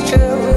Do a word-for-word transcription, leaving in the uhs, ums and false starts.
is true.